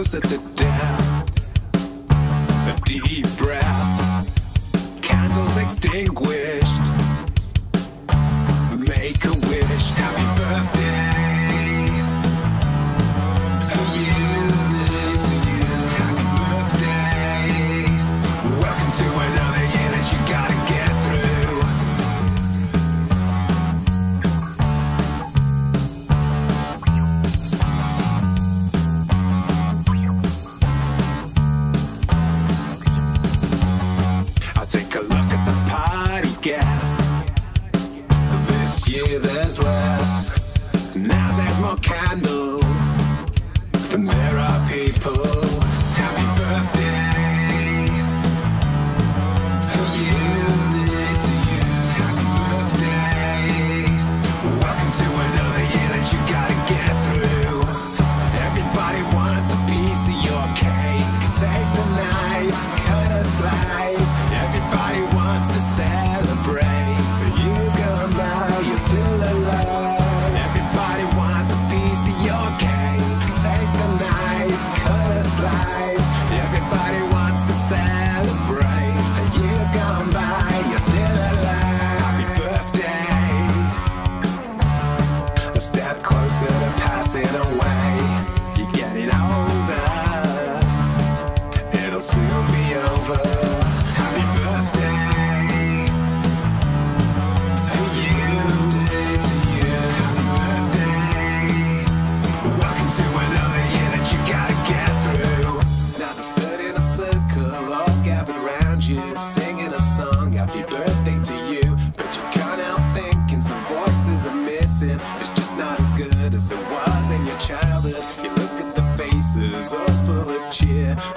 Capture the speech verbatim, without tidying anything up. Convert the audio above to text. closer to death. A deep breath, candles extinguished. Make a wish, happy birthday to you, to you. Happy birthday. Welcome to another year that you gotta get through. I'll take a look at the party guest. Yeah, there's less. Now there's more candles than there are people. Happy birthday to you, to you. Happy birthday. Welcome to another year that you gotta get through. Everybody wants a piece of your cake. Take the knife, cut a slice. Everybody wants to celebrate. So you're gonna love. It away, you're getting older, it'll soon be over. Happy birthday to you, to you. Happy birthday. Welcome to another year that you gotta get through. Now they're stood in a circle, all gathered around you, singing a song, happy birthday to you. But you can't help thinking some voices are missing. It's just not as good as it was in your childhood. You look at the faces all full of cheer.